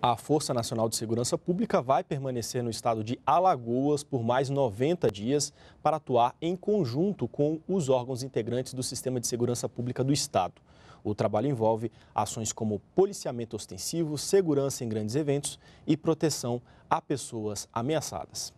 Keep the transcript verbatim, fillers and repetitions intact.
A Força Nacional de Segurança Pública vai permanecer no estado de Alagoas por mais noventa dias para atuar em conjunto com os órgãos integrantes do Sistema de Segurança Pública do estado. O trabalho envolve ações como policiamento ostensivo, segurança em grandes eventos e proteção a pessoas ameaçadas.